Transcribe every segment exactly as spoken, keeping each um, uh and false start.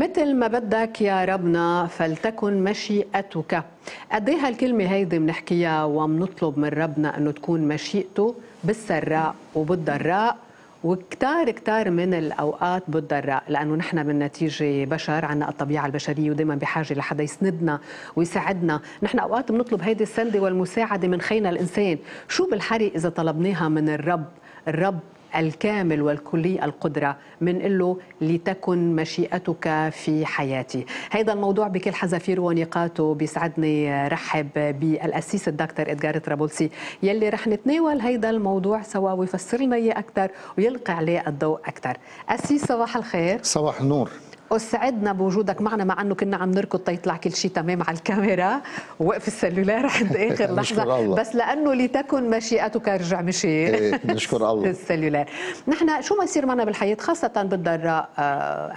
مثل ما بدك يا ربنا فلتكن مشيئتك. قد ايه هالكلمه هيدي بنحكيها وبنطلب من ربنا انه تكون مشيئته بالسراء وبالضراء، وكتار كتار من الاوقات بالضراء، لانه نحن بالنتيجه بشر، عنا الطبيعه البشريه ودائما بحاجه لحدا يسندنا ويساعدنا. نحن اوقات بنطلب هيدي السنده والمساعده من خينا الانسان، شو بالحري اذا طلبناها من الرب، الرب الكامل والكلي القدرة، من له لتكن مشيئتك في حياتي. هذا الموضوع بكل حذافيره ونقاطه بيسعدني رحب بالأسيس الدكتور إدغار طرابلسي يلي رح نتناول هذا الموضوع سوا ويفسر لنا إياه أكثر ويلقي عليه الضوء أكثر. أسيس صباح الخير. صباح النور. أسعدنا بوجودك معنا، مع أنه كنا عم نركض تيطلع كل شيء تمام على الكاميرا، وقف السلولار عند آخر لحظة، بس لأنه لتكن مشيئتك رجع مشي. نشكر الله السلولار. نحن شو ما يصير معنا بالحياة خاصة بالضراء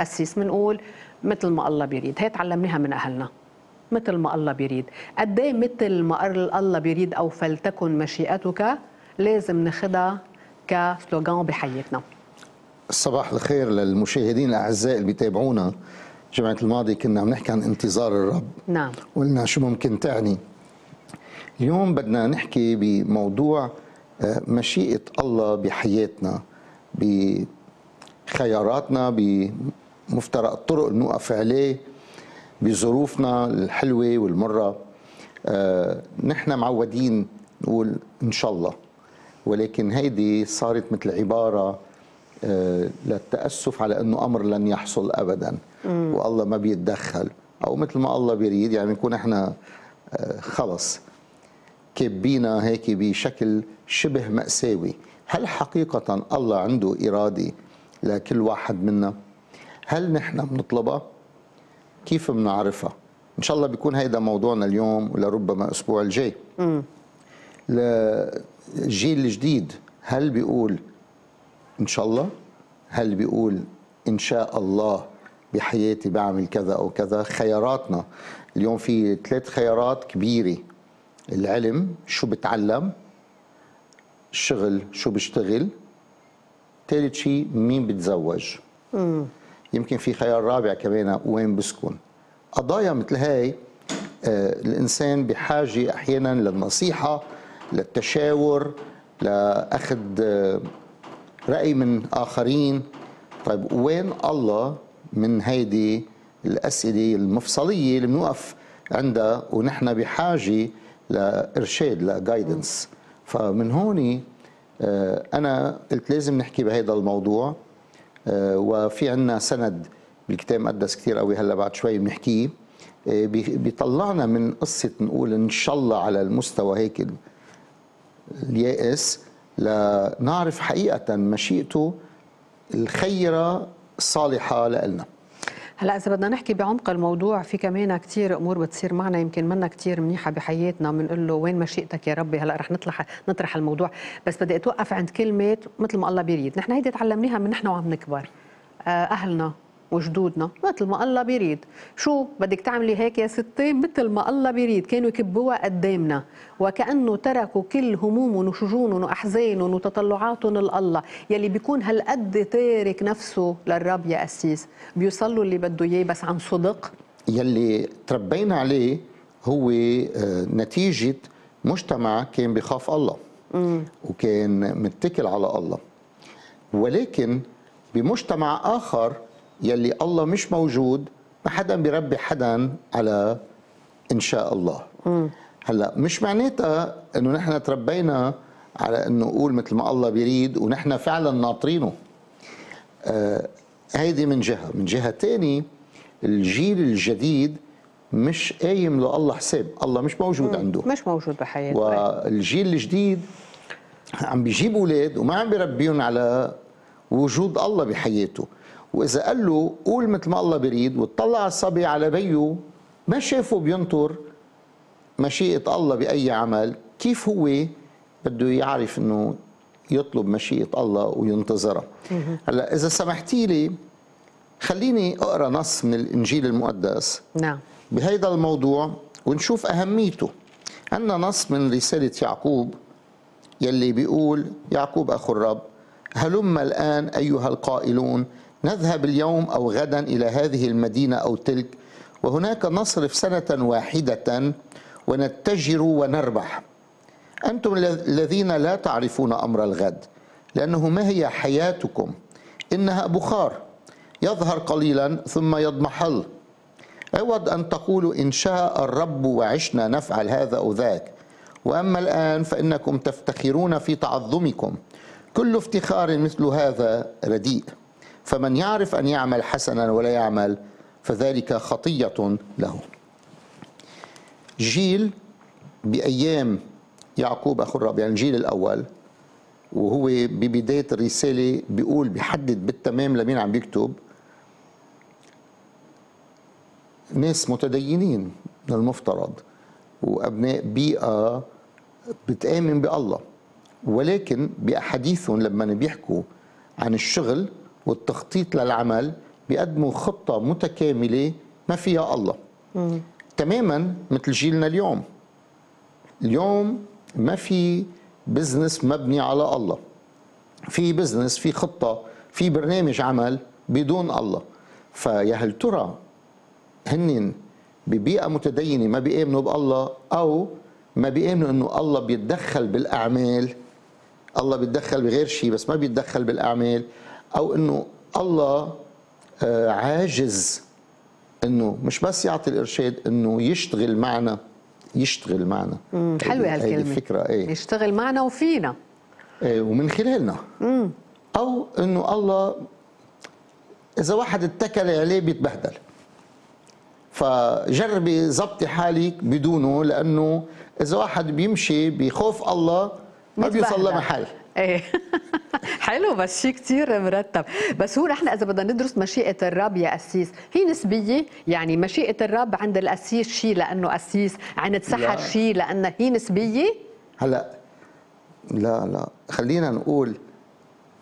أسيس بنقول مثل ما الله بيريد. هي تعلمناها من أهلنا، مثل ما الله بيريد. قد إيه مثل ما الله بيريد أو فلتكن مشيئتك لازم ناخدها كسلوغان بحياتنا. صباح الخير للمشاهدين الأعزاء اللي بيتابعونا. الجمعة الماضية كنا عم نحكي عن انتظار الرب، نعم، وقلنا شو ممكن تعني. اليوم بدنا نحكي بموضوع مشيئة الله بحياتنا، بخياراتنا، بمفترق الطرق اللي نوقف عليه، بظروفنا الحلوة والمرة. نحن معودين نقول إن شاء الله، ولكن هيدي صارت مثل عبارة للتأسف على أنه أمر لن يحصل أبدا، مم. والله ما بيتدخل، أو مثل ما الله بيريد، يعني نكون إحنا خلص كبينا هيك بشكل شبه مأساوي. هل حقيقة الله عنده إرادة لكل واحد منا؟ هل نحن بنطلبها؟ كيف بنعرفها؟ إن شاء الله بيكون هيدا موضوعنا اليوم ولربما الأسبوع الجاي. الجيل الجديد هل بيقول إن شاء الله؟ هل بيقول إن شاء الله بحياتي بعمل كذا أو كذا؟ خياراتنا اليوم في ثلاث خيارات كبيرة: العلم، شو بتعلم، الشغل، شو بشتغل، ثالث شيء مين بتزوج. مم. يمكن في خيار رابع كمان، وين بسكن. قضايا مثل هاي آه الإنسان بحاجة أحيانا للنصيحة، للتشاور، لأخذ آه رأي من آخرين. طيب وين الله من هيدي الأسئلة المفصلية اللي بنوقف عندها ونحن بحاجة لإرشاد، لجايدنس؟ فمن هون أنا قلت لازم نحكي بهيدا الموضوع، وفي عنا سند بالكتاب المقدس كتير قوي هلا بعد شوي بنحكيه، بيطلعنا من قصة نقول إن شاء الله على المستوى هيك اليائس لنعرف حقيقة مشيئته الخيرة الصالحة لنا. هلا إذا بدنا نحكي بعمق الموضوع، في كمان كثير أمور بتصير معنا يمكن منا كثير منيحة بحياتنا، بنقول له وين مشيئتك يا ربي. هلا رح نطرح نطرح الموضوع، بس بدي أتوقف عند كلمة مثل ما الله بيريد. نحن هيدي تعلمناها من نحن وعم نكبر، أهلنا وجدودنا مثل ما الله بيريد. شو بدك تعملي هيك يا ستي؟ مثل ما الله بيريد. كانوا يكبوها قدامنا وكأنه تركوا كل همومهم وشجونهم وأحزانهم وتطلعاتهم لله. يلي بيكون هالقد تارك نفسه للرب يا أسيس بيوصلوا اللي بده إياه بس عن صدق. يلي تربينا عليه هو نتيجة مجتمع كان بيخاف الله، مم. وكان متكل على الله، ولكن بمجتمع آخر يلي الله مش موجود ما حدا بيربي حدا على إن شاء الله. م. هلا مش معناتها إنه نحن تربينا على إنه نقول مثل ما الله بيريد ونحن فعلا ناطرينه. آه هيدي من جهة. من جهة تاني الجيل الجديد مش قايم له الله حساب، الله مش موجود م. عنده، مش موجود بحياته. والجيل الجديد عم بيجيب أولاد وما عم بيربيهم على وجود الله بحياته. وإذا قال له قول مثل ما الله بيريد وتطلع الصبي على بيه، ما شافه بينطر مشيئة الله بأي عمل، كيف هو بده يعرف إنه يطلب مشيئة الله وينتظرها؟ هلا إذا سمحتي لي خليني أقرأ نص من الإنجيل المقدس، نعم، بهيدا الموضوع ونشوف أهميته. عندنا نص من رسالة يعقوب يلي بيقول: يعقوب أخو الرب، هلم الآن أيها القائلون نذهب اليوم أو غدا إلى هذه المدينة أو تلك، وهناك نصرف سنة واحدة ونتجر ونربح. أنتم الذين لا تعرفون أمر الغد، لأنه ما هي حياتكم؟ إنها بخار يظهر قليلا ثم يضمحل. عوض أن تقولوا إن شاء الرب وعشنا نفعل هذا أو ذاك، وأما الآن فإنكم تفتخرون في تعظمكم. كل افتخار مثل هذا رديء، فمن يعرف أن يعمل حسنا ولا يعمل فذلك خطية له. جيل بأيام يعقوب أخو الرابع، يعني الجيل الأول، وهو ببداية الرسالة بيقول بيحدد بالتمام لمين عم بيكتب. ناس متدينين من المفترض وأبناء بيئة بتآمن بالله، ولكن بأحاديثهم لما بيحكوا عن الشغل والتخطيط للعمل بيقدموا خطة متكاملة ما فيها الله. مم. تماما مثل جيلنا اليوم. اليوم ما في بزنس مبني على الله، في بزنس، في خطة، في برنامج عمل بدون الله. فيا هل ترى هن ببيئة متدينة ما بيؤمنوا بالله، أو ما بيؤمنوا أنه الله بيتدخل بالأعمال؟ الله بيتدخل بغير شيء بس ما بيتدخل بالأعمال، أو أنه الله عاجز أنه مش بس يعطي الإرشاد، أنه يشتغل معنا. يشتغل معنا، حلوة هالكلمة، هي الفكرة. ايه؟ يشتغل معنا وفينا، ايه، ومن خلالنا. مم. أو أنه الله إذا واحد اتكل عليه بيتبهدل، فجربي ظبطي حالك بدونه، لأنه إذا واحد بيمشي بخوف الله ما بيوصل لمحل. ايه حلو، بس شيء كثير مرتب. بس هو نحن اذا بدنا ندرس مشيئه الرب يا قسيس هي نسبيه، يعني مشيئه الرب عند القسيس شيء لانه قسيس، عند سحر شيء لانه هي نسبيه. هلا لا لا خلينا نقول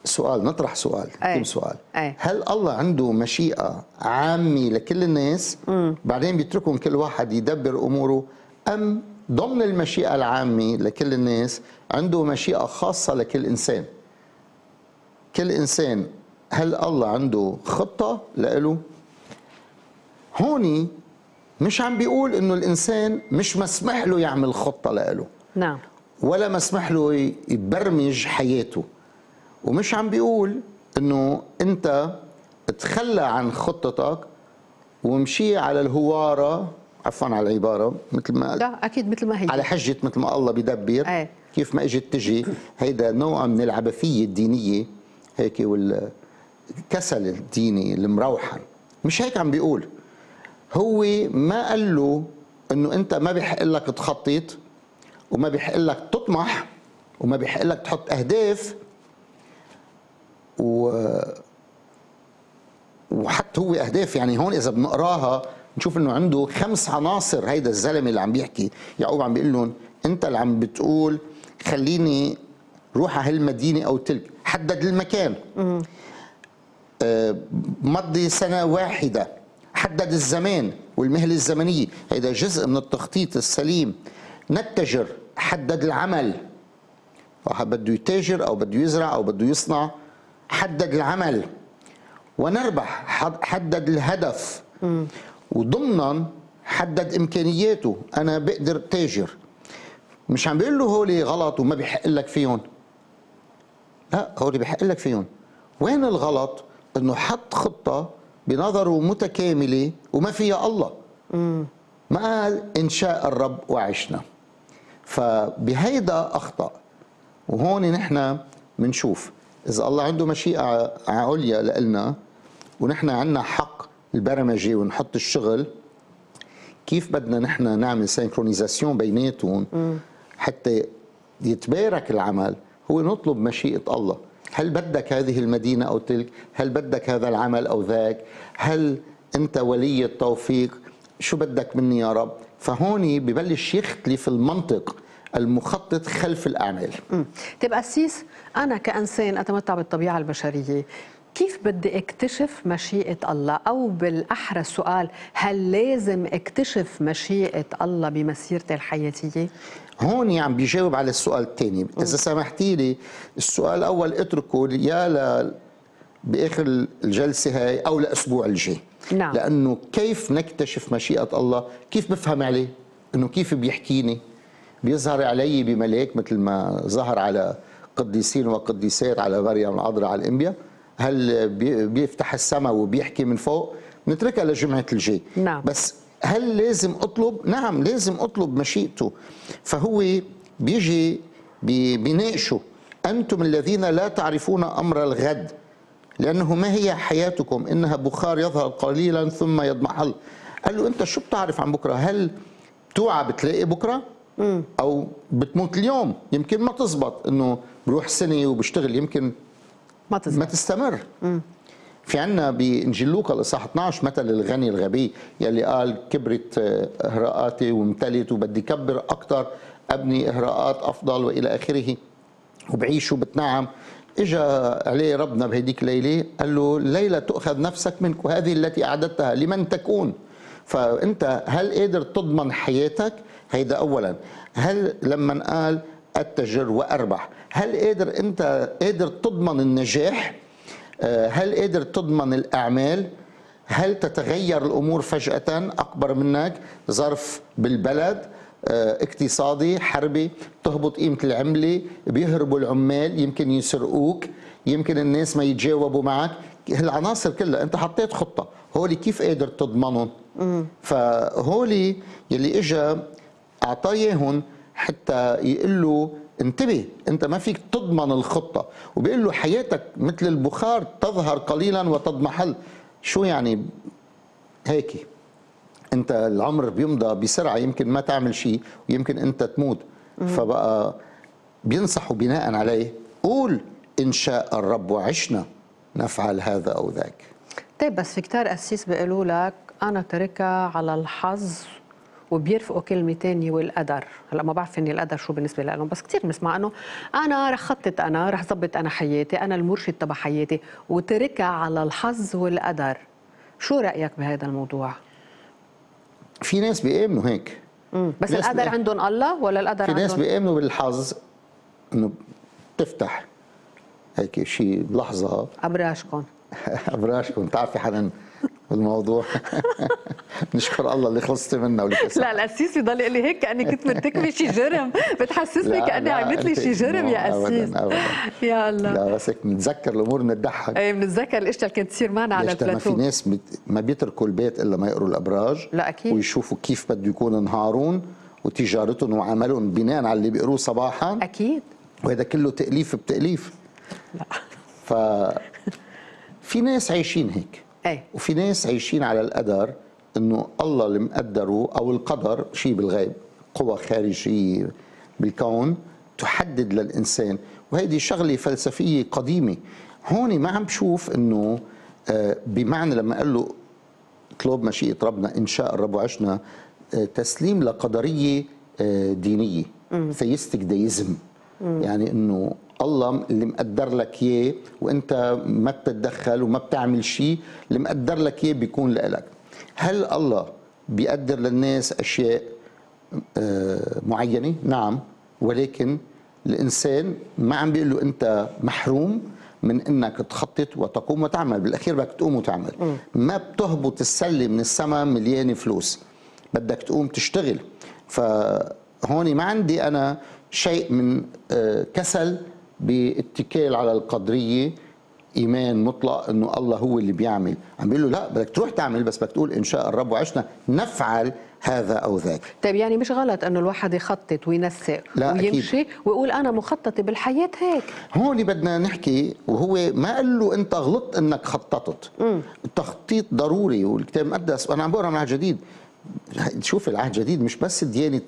سؤال، نطرح سؤال. ايه. كم سؤال. ايه. هل الله عنده مشيئه عامه لكل الناس م. بعدين بيتركهم كل واحد يدبر اموره، ام ضمن المشيئة العامة لكل الناس عنده مشيئة خاصة لكل إنسان؟ كل إنسان هل الله عنده خطة لإله؟ هوني مش عم بيقول إنه الإنسان مش مسمح له يعمل خطة لإله، نعم، ولا مسمح له يبرمج حياته، ومش عم بيقول إنه أنت تخلى عن خطتك ومشي على الهوارة، عفوا على العبارة، مثل ما لا أكيد مثل ما هي، على حجة مثل ما الله بيدبر. أي. كيف ما إجت تجي، هيدا نوع من العبثية الدينية هيك، والكسل الديني المروحن. مش هيك عم بيقول، هو ما قال له إنه أنت ما بيحق لك تخطط، وما بيحق لك تطمح، وما بيحق لك تحط أهداف، و... وحتى هو أهداف. يعني هون إذا بنقراها نشوف انه عنده خمس عناصر. هيدا الزلمه اللي عم بيحكي يعقوب عم بيقول لهم انت اللي عم بتقول خليني روح على هالمدينه او تلك، حدد المكان، آه، مضي سنه واحده، حدد الزمان والمهله الزمنيه، هيدا جزء من التخطيط السليم. نتجر، حدد العمل، واحد بده يتاجر او بده يزرع او بده يصنع، حدد العمل. ونربح، حدد الهدف، مم. وضمنا حدد إمكانياته، أنا بقدر تاجر. مش عم بيقول له هولي غلط وما بيحق لك فيهم، لا، هولي بيحق لك فيهم. وين الغلط؟ إنه حط خطة بنظره متكاملة وما فيها الله. مم. ما قال إن شاء الرب وعشنا. فبهيدا أخطأ. وهون نحن بنشوف إذا الله عنده مشيئة عليا لإلنا ونحن عندنا حق البرمجي ونحط الشغل، كيف بدنا نحن نعمل سينكرونيزاسيون بيناتهم حتى يتبارك العمل؟ هو نطلب مشيئة الله. هل بدك هذه المدينة أو تلك؟ هل بدك هذا العمل أو ذاك؟ هل أنت ولي التوفيق؟ شو بدك مني يا رب؟ فهوني ببلش يختلف المنطق المخطط خلف الأعمال. طيب قسيس، أنا كإنسان أتمتع بالطبيعة البشرية، كيف بدي اكتشف مشيئة الله؟ أو بالأحرى السؤال، هل لازم اكتشف مشيئة الله بمسيرتي الحياتية؟ هون عم بيجاوب على السؤال الثاني. إذا سمحتي لي السؤال الأول اتركه يا باخر الجلسه هاي او الاسبوع الجاي. نعم. لانه كيف نكتشف مشيئه الله؟ كيف بفهم عليه؟ انه كيف بيحكيني؟ بيظهر علي بملاك مثل ما ظهر على قديسين وقديسات، على مريم العذراء، على الانبياء. هل بيفتح السماء وبيحكي من فوق؟ نتركها لجمعه الجاي. نعم. بس هل لازم اطلب؟ نعم لازم اطلب مشيئته. فهو بيجي بيناقشه، انتم الذين لا تعرفون امر الغد، لانه ما هي حياتكم انها بخار يظهر قليلا ثم يضمحل. قال له انت شو بتعرف عن بكره؟ هل بتوعى بتلاقي بكره؟ او بتموت اليوم؟ يمكن ما تزبط، انه بروح سنه وبشتغل يمكن ما تزبط ما تستمر. مم. في عنا بإنجيل لوقا الإصحاح اثنعش مثل الغني الغبي يلي قال كبرت إهراءاتي وامتلت وبدي كبر أكثر، أبني إهراءات أفضل وإلى آخره، وبعيش وبتنعم. إجا عليه ربنا بهديك ليلة قال له ليلة تؤخذ نفسك منك وهذه التي أعددتها لمن تكون. فأنت هل قادر تضمن حياتك؟ هيدا أولا. هل لما قال أتجر وأربح، هل قادر أنت قادر تضمن النجاح؟ هل قادر تضمن الأعمال؟ هل تتغير الأمور فجأة أكبر منك؟ ظرف بالبلد اقتصادي حربي، تهبط قيمة العملة، بيهربوا العمال، يمكن يسرقوك، يمكن الناس ما يتجاوبوا معك. هالعناصر كلها أنت حطيت خطة، هولي كيف قادر تضمنهم؟ فهولي يلي إجا أعطاياهن حتى يقول له انتبه، انت ما فيك تضمن الخطه. وبيقول له حياتك مثل البخار تظهر قليلا وتضمحل. شو يعني هيك؟ انت العمر بيمضى بسرعه، يمكن ما تعمل شيء ويمكن انت تموت. مم. فبقى بينصحوا بناء عليه، قول ان شاء الرب وعشنا نفعل هذا او ذاك. طيب بس في كتار قسيس بيقولوا لك انا تركها على الحظ وبيرفقوا كلمه ثانيه والقدر. هلا ما بعرف اني القدر شو بالنسبه لهم، بس كثير بنسمع انه انا رح خطط، انا رح ظبط انا حياتي، انا المرشد تبع حياتي، وتركها على الحظ والقدر. شو رايك بهذا الموضوع؟ في ناس بيامنوا هيك. مم. بس القدر عندهم الله ولا القدر عندهم؟ في ناس بيامنوا بالحظ، انه بتفتح هيك شيء بلحظه ابراشكم ابراشكم بتعرفي حدا الموضوع. نشكر الله اللي خلصتي منه. لا القسيس بضل يقول لي هيك كاني كنت مرتكبه شي جرم، بتحسسني كاني عملت لي شي جرم يا قسيس. يا الله. لا بس هيك بنتذكر الامور بنضحك. ايه بنتذكر الاشياء اللي كانت تصير معنا على البلاتو. ما في ناس ما بيتركوا البيت الا ما يقروا الابراج. لا اكيد. ويشوفوا كيف بده يكون نهارهم وتجارتهم وعملهم بناء على اللي بيقروه صباحا. اكيد. وهذا كله تاليف بتاليف. لا. ف في ناس عايشين هيك. أي. وفي ناس عايشين على القدر، انه الله اللي مقدره، او القدر شيء بالغيب، قوى خارجيه بالكون تحدد للانسان، وهيدي شغله فلسفيه قديمه. هون ما عم بشوف انه بمعنى لما قال له اطلب مشيئه ربنا ان شاء الرب وعشنا، تسليم لقدريه دينيه، ثيستك دايزم، يعني انه الله اللي مقدر لك اياه وانت ما بتتدخل وما بتعمل شيء، اللي مقدر لك اياه بيكون لك. هل الله بيقدر للناس اشياء معينه؟ نعم، ولكن الانسان ما عم بيقول له انت محروم من انك تخطط وتقوم وتعمل، بالاخير بدك تقوم وتعمل. ما بتهبط السله من السماء مليانه فلوس، بدك تقوم تشتغل. فهون ما عندي انا شيء من كسل باتكال على القدريه، ايمان مطلق انه الله هو اللي بيعمل. عم بيقول له لا بدك تروح تعمل، بس بدك تقول ان شاء الرب وعشنا نفعل هذا او ذاك. طيب يعني مش غلط انه الواحد يخطط وينسق ويمشي ويقول انا مخططه بالحياه هيك. هون بدنا نحكي، وهو ما قال له انت غلطت انك خططت. مم. التخطيط ضروري، والكتاب المقدس وانا عم بقرا من العهد الجديد، شوف العهد الجديد مش بس ديانه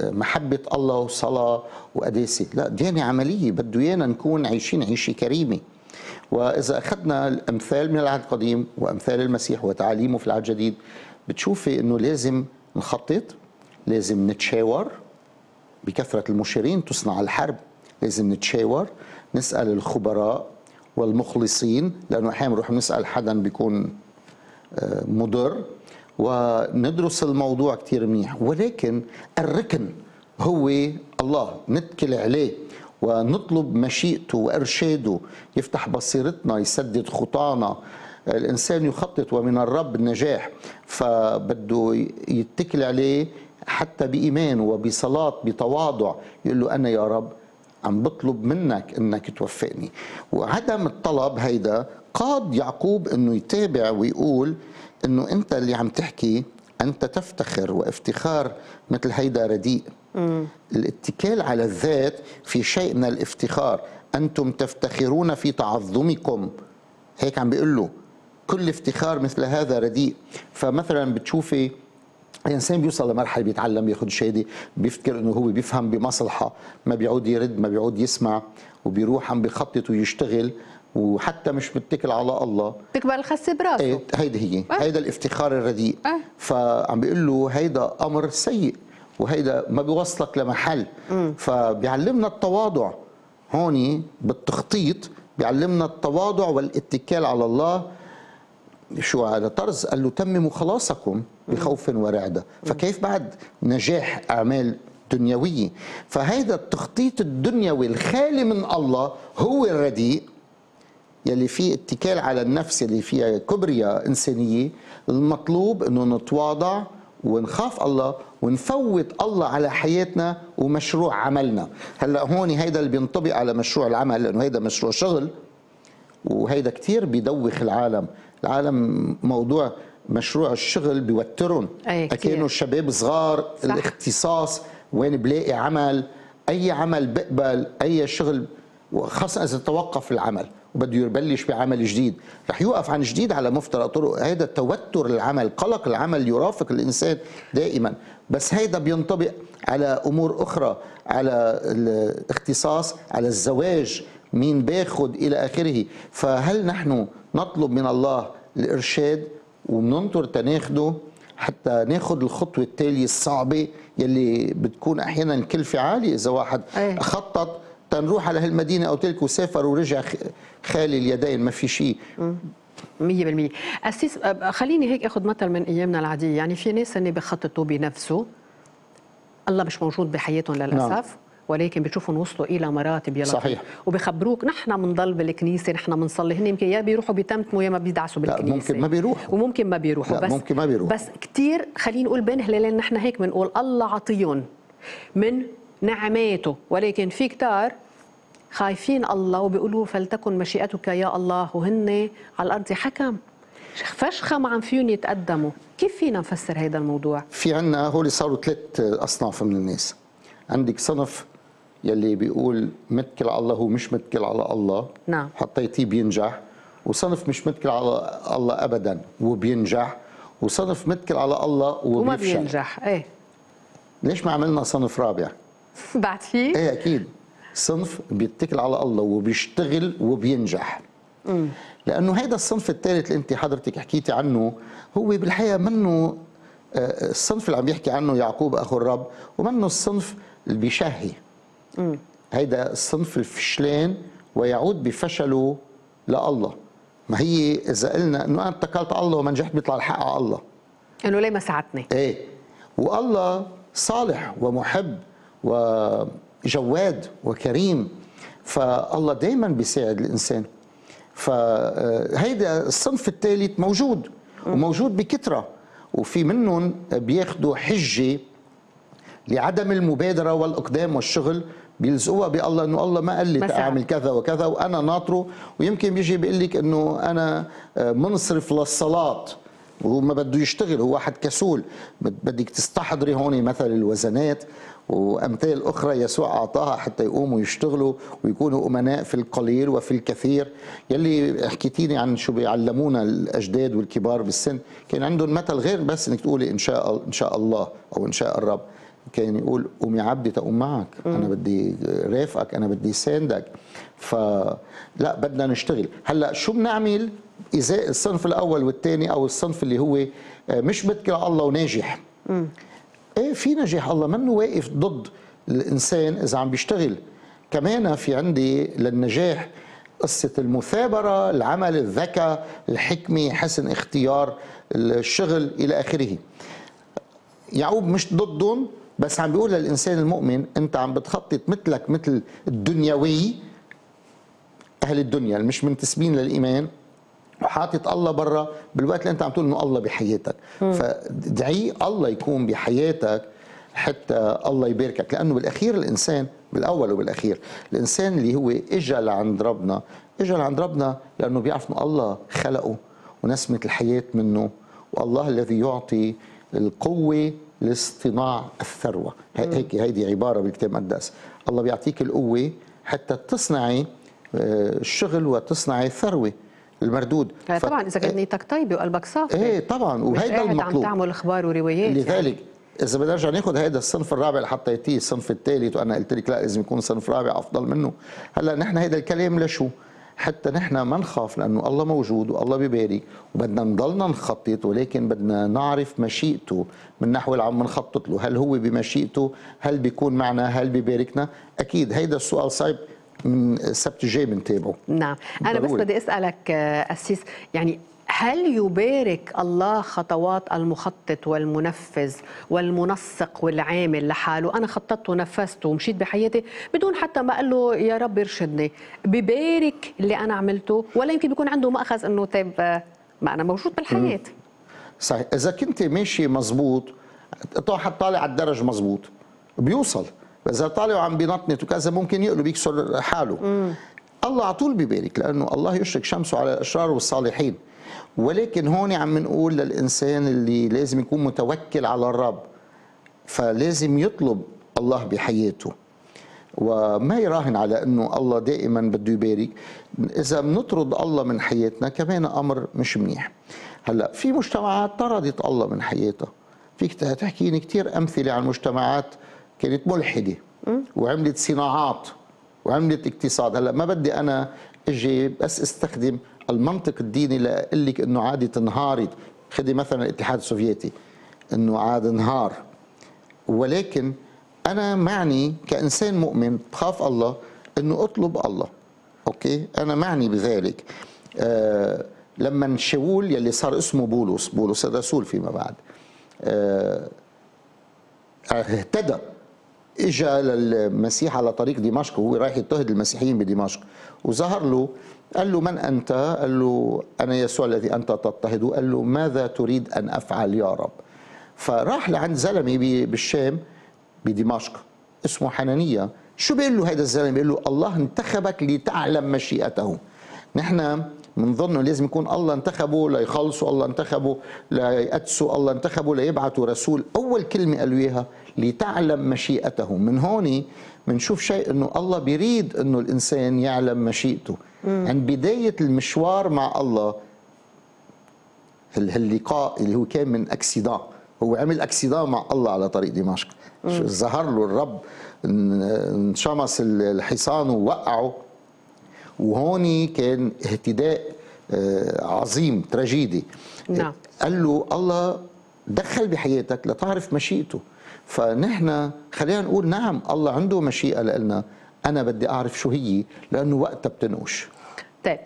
محبة الله وصلاة وقداسة، لا ديانة عملية، بده إيانا نكون عايشين عيشة كريمة. وإذا أخذنا الأمثال من العهد القديم وأمثال المسيح وتعاليمه في العهد الجديد، بتشوفي إنه لازم نخطط، لازم نتشاور، بكثرة المشيرين تصنع الحرب، لازم نتشاور، نسأل الخبراء والمخلصين، لأنه أحيانا بنروح نسأل حدا بيكون مضر، وندرس الموضوع كتير منيح. ولكن الركن هو الله، نتكل عليه ونطلب مشيئته وإرشاده يفتح بصيرتنا يسدد خطانا. الإنسان يخطط ومن الرب النجاح، فبده يتكل عليه حتى بإيمان وبصلاة بتواضع، يقول له أنا يا رب عم بطلب منك أنك توفقني. وعدم الطلب هيدا قاد يعقوب أنه يتابع ويقول أنه أنت اللي عم تحكي أنت تفتخر، وافتخار مثل هيدا رديء. مم. الاتكال على الذات في شيء من الافتخار، أنتم تفتخرون في تعظمكم، هيك عم بيقول له كل افتخار مثل هذا رديء. فمثلا بتشوفي الانسان بيوصل لمرحله بيتعلم ياخذ شهاده، بيفكر انه هو بيفهم بمصلحه، ما بيعود يرد، ما بيعود يسمع، وبيروح عم بيخطط ويشتغل وحتى مش متكل على الله. بتكبر الخس براسه. ايه هيدا هي، أه؟ هيدا الافتخار الرديء. أه؟ فعم بيقول له هيدا امر سيء وهيدا ما بيوصلك لمحل. مم. فبيعلمنا التواضع هون بالتخطيط، بيعلمنا التواضع والاتكال على الله. شو على طرز قال له تمموا خلاصكم بخوف ورعدة، فكيف بعد نجاح أعمال دنيوية؟ فهذا التخطيط الدنيوي الخالي من الله هو الرديء يلي فيه اتكال على النفس، يلي فيه كبرياء إنسانية. المطلوب أنه نتواضع ونخاف الله ونفوت الله على حياتنا ومشروع عملنا. هلأ هون هيدا اللي بينطبق على مشروع العمل، لأنه هيدا مشروع شغل، وهيدا كتير بيدوخ العالم. العالم موضوع مشروع الشغل بيوترهم، أكانوا الشباب صغار. صح. الاختصاص وين بلاقي عمل، أي عمل بقبل، أي شغل، وخاصة إذا توقف العمل وبده يبلش بعمل جديد رح يوقف عن جديد على مفترق طرق. هيدا توتر العمل، قلق العمل يرافق الإنسان دائما. بس هيدا بينطبق على أمور أخرى، على الاختصاص، على الزواج، مين باخد إلى آخره. فهل نحن نطلب من الله الإرشاد وبننطر تناخده حتى ناخد الخطوة التالية الصعبة يلي بتكون أحيانا كلفة عالية؟ إذا واحد أيه. خطط تنروح على هالمدينة أو تلك وسافر ورجع خالي اليدين، ما في شيء مية بالمية. أسيس خليني هيك أخذ مثل من أيامنا العادية، يعني في ناس أني بخططوا بنفسه، الله مش موجود بحياتهم للأسف. نعم. ولكن بتشوفهم وصلوا الى مراتب يلا. صحيح. وبخبروك نحن بنضل بالكنيسه، نحن بنصلي. هن يمكن يا بيروحوا بيتمتموا يا ما بيدعسوا بالكنيسه. ممكن ما بيروحوا، وممكن ما بيروحوا، بس ممكن ما بيروحوا. بس كثير خلينا نقول بين هلالين نحن هيك بنقول الله عطيهم من نعماته، ولكن في كتار خايفين الله وبيقولوا فلتكن مشيئتك يا الله، وهن على الارض حكم فشخه ما عم فيهم يتقدموا. كيف فينا نفسر هذا الموضوع؟ في عندنا هول صاروا ثلاث اصناف من الناس. عندك صنف يلي بيقول متكل على الله، هو مش متكل على الله. نعم. حطيتيه بينجح. وصنف مش متكل على الله ابدا وبينجح، وصنف متكل على الله وما بينجح. ايه ليش ما عملنا صنف رابع؟ بعد فيه؟ ايه اكيد، صنف بيتكل على الله وبيشتغل وبينجح. امم لانه هيدا الصنف الثالث اللي انت حضرتك حكيتي عنه هو بالحقيقه منه الصنف اللي عم يحكي عنه يعقوب اخو الرب، ومنه الصنف اللي بيشهي. مم. هيدا الصنف الفشلان ويعود بفشله لله. ما هي اذا قلنا انه انا اتكلت على الله وما نجحت بيطلع الحق على الله، انه ليه ما ساعدتني. ايه والله صالح ومحب وجواد وكريم، فالله دائما بيساعد الانسان. فهيدا الصنف الثالث موجود. مم. وموجود بكثره، وفي منهم بياخدوا حجه لعدم المبادرة والإقدام والشغل، بيلزقوها بالله انه الله ما قال لي تعمل كذا وكذا وانا ناطره. ويمكن بيجي بيقول لك انه انا منصرف للصلاة وهو ما بده يشتغل، هو واحد كسول. بدك تستحضري هون مثل الوزنات وامثال اخرى يسوع اعطاها حتى يقوموا يشتغلوا ويكونوا امناء في القليل وفي الكثير. يلي حكيتيني عن شو بيعلمونا الاجداد والكبار بالسن، كان عندهم مثل غير بس انك تقولي ان شاء ان شاء الله او ان شاء الرب، كان يقول قوم يا عبدي تقوم معك. مم. أنا بدي رافقك، أنا بدي ساندك. فلا بدنا نشتغل. هلأ شو بنعمل إزاء الصنف الأول والثاني، أو الصنف اللي هو مش متكل على الله وناجح؟ مم. إيه في نجاح الله، منه واقف ضد الإنسان إذا عم بيشتغل. كمان في عندي للنجاح قصة المثابرة، العمل، الذكاء، الحكمة، حسن اختيار الشغل إلى آخره. يعقوب مش ضدهم بس عم بيقول للإنسان المؤمن أنت عم بتخطط مثلك مثل الدنيوي، أهل الدنيا اللي مش منتسبين للإيمان، وحاطط الله برا بالوقت اللي أنت عم تقول إنه الله بحياتك. فادعي الله يكون بحياتك حتى الله يباركك، لأنه بالأخير الإنسان، بالأول وبالأخير الإنسان اللي هو إجا لعند ربنا، إجا لعند ربنا لأنه بيعرف إنه الله خلقه ونسمت الحياة منه، والله الذي يعطي القوة لاصطناع الثروة. هيك هيدي عبارة بالكتاب المقدس، الله بيعطيك القوة حتى تصنعي الشغل وتصنعي الثروة المردود. طبعا إذا كانت نيتك طيبة وقلبك صافي. إيه طبعا، وهيدا المطلوب. عم تعمل أخبار وروايات. لذلك يعني إذا بدنا نرجع ناخذ هيدا الصنف الرابع اللي حطيتيه، الصنف الثالث، وأنا قلت لك لا لازم يكون صنف رابع أفضل منه. هلا نحن هيدا الكلام لشو؟ حتى نحن ما نخاف، لأنه الله موجود والله بيبارك، وبدنا نضلنا نخطط، ولكن بدنا نعرف مشيئته من نحو اللي عم نخطط له، هل هو بمشيئته؟ هل بيكون معنا؟ هل بيباركنا؟ أكيد هيدا السؤال صعب، من السبت الجاي بنتابعه. نعم، أنا بس بدي أسألك أسيس، يعني هل يبارك الله خطوات المخطط والمنفذ والمنسق والعامل لحاله؟ أنا خططت ونفذت ومشيت بحياتي بدون حتى ما أقول له يا رب ارشدني، ببارك اللي أنا عملته، ولا يمكن بيكون عنده مأخذ أنه طيب ما أنا موجود بالحياة؟ صحيح، إذا كنت ماشي مزبوط، طالع على الدرج مزبوط بيوصل، إذا طالع وعم بينطنط وكذا ممكن يقلب يكسر حاله. مم. الله على طول ببارك، لأنه الله يشرق شمسه على الأشرار والصالحين. ولكن هون عم نقول للإنسان اللي لازم يكون متوكل على الرب، فلازم يطلب الله بحياته وما يراهن على أنه الله دائما بده يبارك. إذا بنطرد الله من حياتنا كمان أمر مش منيح. هلأ في مجتمعات طردت الله من حياتها، فيك تحكيني كتير أمثلة عن مجتمعات كانت ملحدة وعملت صناعات وعملت اقتصاد. هلأ ما بدي أنا أجي بس استخدم المنطق الديني لأقول لك أنه عادي تنهارت، خدي مثلا الاتحاد السوفيتي أنه عاد انهار، ولكن أنا معني كإنسان مؤمن بخاف الله أنه أطلب الله. أوكي، أنا معني بذلك. آه لما شاول يلي صار اسمه بولس، بولس الرسول فيما بعد، آه اهتدى، إجا للمسيح على طريق دمشق وهو رايح يضطهد المسيحيين بدمشق، وظهر له قال له من أنت؟ قال له أنا يسوع الذي أنت تضطهده. قال له ماذا تريد أن أفعل يا رب؟ فراح لعند زلمة بالشام بدمشق اسمه حنانية. شو بيقول له هيدا الزلمة؟ بيقول له الله انتخبك لتعلم مشيئته. نحن منظنه لازم يكون الله انتخبه ليخلصوا، الله انتخبه ليأتسوا، الله انتخبه ليبعثوا رسول. أول كلمة قالوا إياها لتعلم مشيئته. من هون منشوف شيء أنه الله بيريد أنه الإنسان يعلم مشيئته. مم. عن بداية المشوار مع الله، اللقاء اللي هو كان من أكسيدان، هو عمل أكسيدان مع الله على طريق دمشق، ظهر له الرب، انشمس الحصان ووقعه، وهوني كان اهتداء عظيم، تراجيدي. نعم. قال له الله دخل بحياتك لتعرف مشيئته. فنحن خلينا نقول نعم الله عنده مشيئة لنا، أنا بدي أعرف شو هي، لأنه وقتها بتنقش. طيب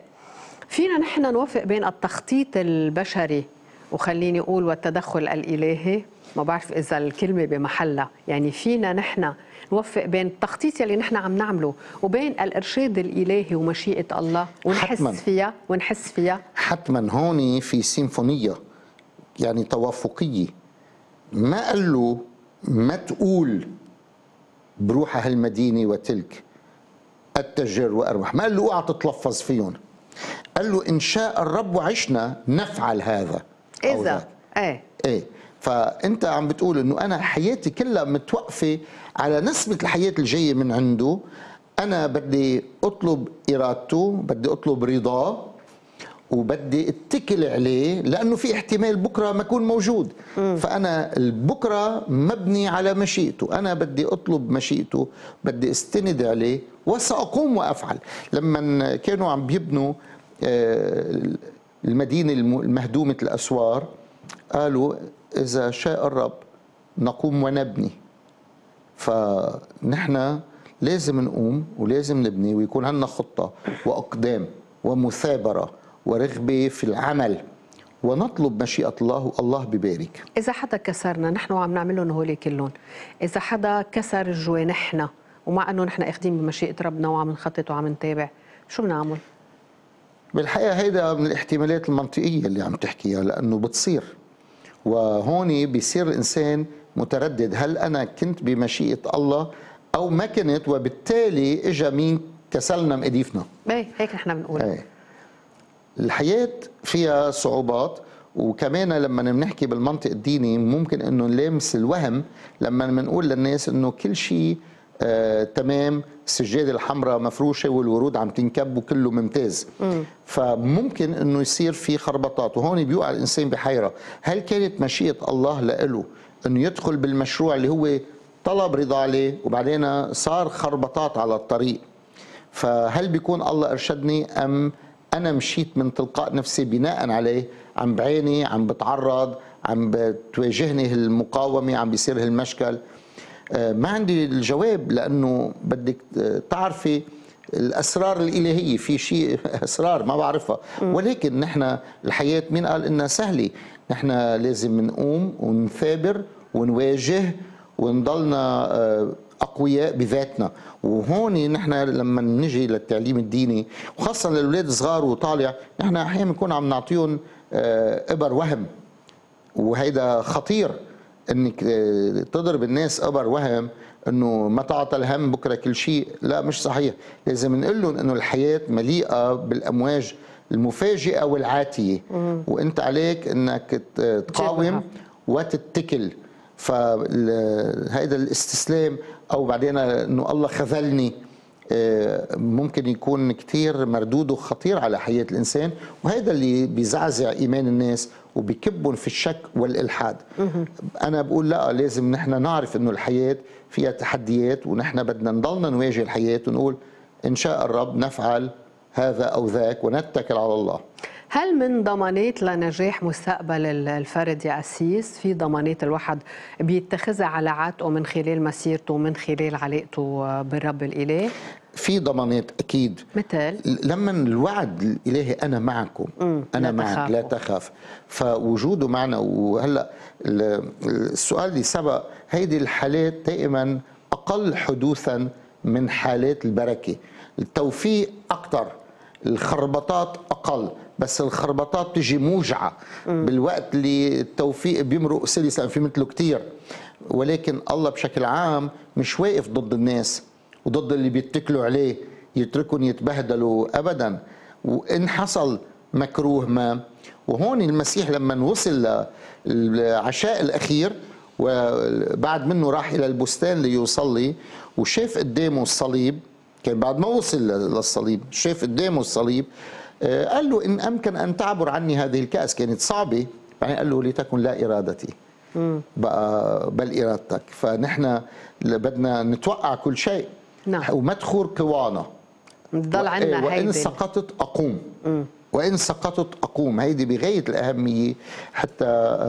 فينا نحن نوفق بين التخطيط البشري وخليني أقول والتدخل الإلهي؟ ما بعرف إذا الكلمة بمحلها. يعني فينا نحن نوفق بين التخطيط يلي نحن عم نعمله وبين الإرشاد الإلهي ومشيئة الله ونحس حتماً فيها ونحس فيها حتما. هون في سيمفونية يعني توافقية، ما قال له ما تقول بروحها هالمدينة وتلك التجر وأربح، ما قال له اوعى تتلفظ فيهم، قال له إن شاء الرب وعشنا نفعل هذا إذا إيه إيه. فأنت عم بتقول إنه أنا حياتي كلها متوقفة على نسبة الحياة الجاية من عنده، أنا بدي أطلب إرادته، بدي أطلب رضاه، وبدي اتكل عليه، لأنه في احتمال بكرة ما يكون موجود. م. فأنا البكرة مبني على مشيئته، أنا بدي أطلب مشيئته، بدي استند عليه وسأقوم وأفعل. لما كانوا عم بيبنوا المدينة المهدومة الأسوار قالوا إذا شاء الرب نقوم ونبني. فنحن لازم نقوم ولازم نبني، ويكون عندنا خطة وأقدام ومثابرة ورغبة في العمل ونطلب مشيئة الله، الله ببارك. إذا حدا كسرنا نحن وعم نعملهم هولي كلهم، إذا حدا كسر جوانحنا ومع أنه نحن أخذين بمشيئة ربنا وعم نخطط وعم نتابع، شو بنعمل؟ بالحقيقة هيدا من الاحتمالات المنطقية اللي عم تحكيها، لأنه بتصير، وهوني بيصير الإنسان متردد، هل أنا كنت بمشيئة الله أو ما كنت، وبالتالي إجا مين كسلنا مقديفنا. إيه هيك نحن بنقول. أي. الحياة فيها صعوبات، وكمان لما بنحكي بالمنطق الديني ممكن انه نلامس الوهم لما بنقول للناس انه كل شيء آه تمام، السجاده الحمراء مفروشه والورود عم تنكب وكله ممتاز. م. فممكن انه يصير في خربطات، وهون بيوقع الانسان بحيره، هل كانت مشيئه الله لإله انه يدخل بالمشروع اللي هو طلب رضا عليه وبعدين صار خربطات على الطريق، فهل بيكون الله ارشدني ام أنا مشيت من تلقاء نفسي بناء عليه؟ عم بعاني، عم بتعرض، عم بتواجهني المقاومة، عم بيصير هالمشكل. ما عندي الجواب، لأنه بدك تعرفي الأسرار الإلهية، في شيء أسرار ما بعرفها، ولكن نحن الحياة مين قال إنها سهلة؟ نحن لازم نقوم ونثابر ونواجه ونضلنا أقوياء بذاتنا. وهون نحن لما نجي للتعليم الديني وخاصة للأولاد صغار وطالع، نحن أحيانا بنكون عم نعطيهم إبر وهم، وهيدا خطير إنك تضرب الناس إبر وهم إنه ما تعطى الهم بكرة كل شيء، لا مش صحيح. لازم نقول لهم إنه الحياة مليئة بالأمواج المفاجئة والعاتية، وأنت عليك إنك تقاوم وتتكل. فهيدا الاستسلام، او بعدين انه الله خذلني، ممكن يكون كثير مردوده خطير على حياه الانسان، وهذا اللي بيزعزع ايمان الناس وبكبهم في الشك والالحاد. انا بقول لا، لازم نحن نعرف انه الحياه فيها تحديات، ونحن بدنا نضلنا نواجه الحياه ونقول ان شاء الرب نفعل هذا او ذاك ونتكل على الله. هل من ضمانات لنجاح مستقبل الفرد يا أسيس، في ضمانات الواحد بيتخذها على عاتقه من خلال مسيرته ومن خلال علاقته بالرب الإله؟ في ضمانات أكيد، مثل لما الوعد الإلهي أنا معكم، مم. أنا لا معك تخافه. لا تخاف، فوجوده معنا. وهلأ السؤال اللي سبق، هيدي الحالات دائما أقل حدوثا من حالات البركة، التوفيق أكثر، الخربطات أقل، بس الخربطات بتجي موجعة م. بالوقت اللي التوفيق بيمرق سلسا في مثله كتير. ولكن الله بشكل عام مش واقف ضد الناس وضد اللي بيتكلوا عليه يتركهم يتبهدلوا أبدا، وإن حصل مكروه ما. وهون المسيح لما وصل للعشاء الأخير وبعد منه راح إلى البستان ليصلي، وشاف قدامه الصليب، كان بعد ما وصل للصليب شاف قدامه الصليب، قال له إن أمكن أن تعبر عني هذه الكأس، كانت صعبة، يعني قال له لتكن لا إرادتي بقى بل إرادتك. فنحن بدنا نتوقع كل شيء، نعم. وما تخور قوانا، ضل عنا هيدي، وإن سقطت أقوم، م. وإن سقطت أقوم، هيدي بغاية الأهمية حتى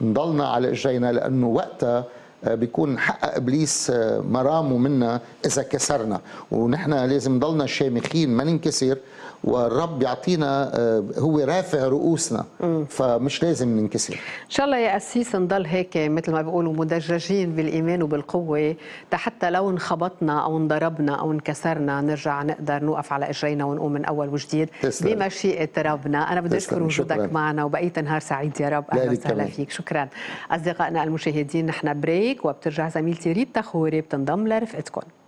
نضلنا على إجرينا، لأنه وقتها بيكون حقق إبليس مرامه منا إذا كسرنا، ونحن لازم نضلنا شامخين ما ننكسر، والرب يعطينا هو رافع رؤوسنا، مم. فمش لازم ننكسر. إن شاء الله يا أسيس نضل هيك مثل ما بيقولوا مدججين بالإيمان وبالقوة، حتى لو انخبطنا أو انضربنا أو انكسرنا نرجع نقدر نوقف على إجرينا ونقوم من أول وجديد بمشيئة ربنا. أنا بدي أشكر وجودك معنا، وبقيت نهار سعيد يا رب. أهلا وسهلا فيك. شكرا أصدقائنا المشاهدين، نحن بريك وبترجع زميلتي ريتا خوري بتنضم لرفقتكم.